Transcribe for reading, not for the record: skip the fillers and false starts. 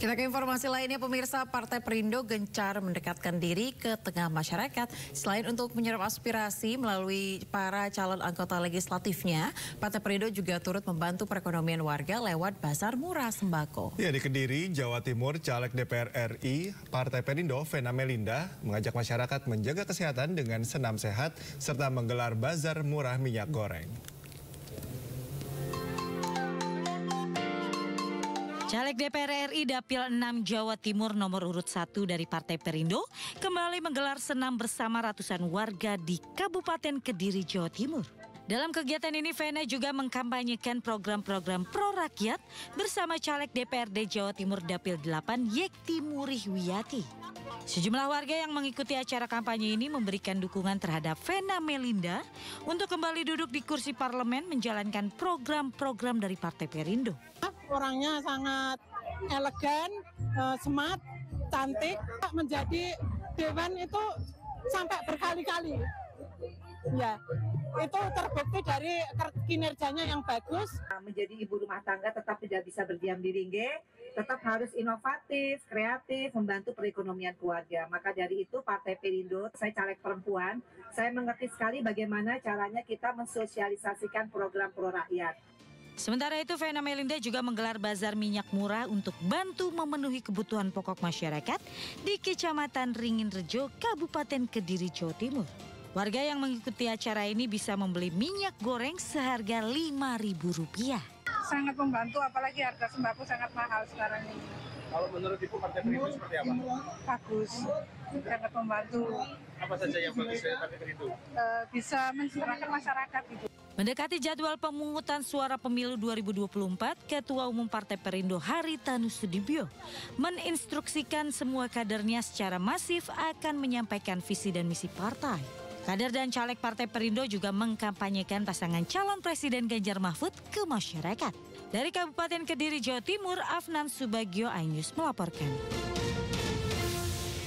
Kita ke informasi lainnya, pemirsa. Partai Perindo gencar mendekatkan diri ke tengah masyarakat. Selain untuk menyerap aspirasi melalui para calon anggota legislatifnya, Partai Perindo juga turut membantu perekonomian warga lewat bazar murah sembako. Ya, di Kediri, Jawa Timur, caleg DPR RI Partai Perindo Venna Melinda mengajak masyarakat menjaga kesehatan dengan senam sehat serta menggelar bazar murah minyak goreng. Caleg DPR RI Dapil 6 Jawa Timur nomor urut 1 dari Partai Perindo kembali menggelar senam bersama ratusan warga di Kabupaten Kediri, Jawa Timur. Dalam kegiatan ini, Venna juga mengkampanyekan program-program pro-rakyat bersama caleg DPRD Jawa Timur Dapil 8 Yekti Murihwiyati. Sejumlah warga yang mengikuti acara kampanye ini memberikan dukungan terhadap Venna Melinda untuk kembali duduk di kursi parlemen menjalankan program-program dari Partai Perindo. Orangnya sangat elegan, smart, cantik. Menjadi dewan itu sampai berkali-kali. Ya, itu terbukti dari kinerjanya yang bagus. Menjadi ibu rumah tangga tetap tidak bisa berdiam diri, tetap harus inovatif, kreatif, membantu perekonomian keluarga. Maka dari itu Partai Perindo, saya caleg perempuan, saya mengerti sekali bagaimana caranya kita mensosialisasikan program pro rakyat. Sementara itu, Venna Melinda juga menggelar bazar minyak murah untuk bantu memenuhi kebutuhan pokok masyarakat di Kecamatan Ringinrejo, Kabupaten Kediri, Jawa Timur. Warga yang mengikuti acara ini bisa membeli minyak goreng seharga Rp5.000. Sangat membantu, apalagi harga sembako sangat mahal sekarang ini. Kalau menurut Ibu, Partai Perindo seperti apa? Bagus, sangat membantu. Apa saja yang bagus dari Partai Perindo? Bisa mencerahkan masyarakat itu. Mendekati jadwal pemungutan suara pemilu 2024, Ketua Umum Partai Perindo Hary Tanoesoedibjo menginstruksikan semua kadernya secara masif akan menyampaikan visi dan misi partai. Kader dan caleg Partai Perindo juga mengkampanyekan pasangan calon Presiden Ganjar Mahfud ke masyarakat. Dari Kabupaten Kediri, Jawa Timur, Afnan Subagio Ainus melaporkan.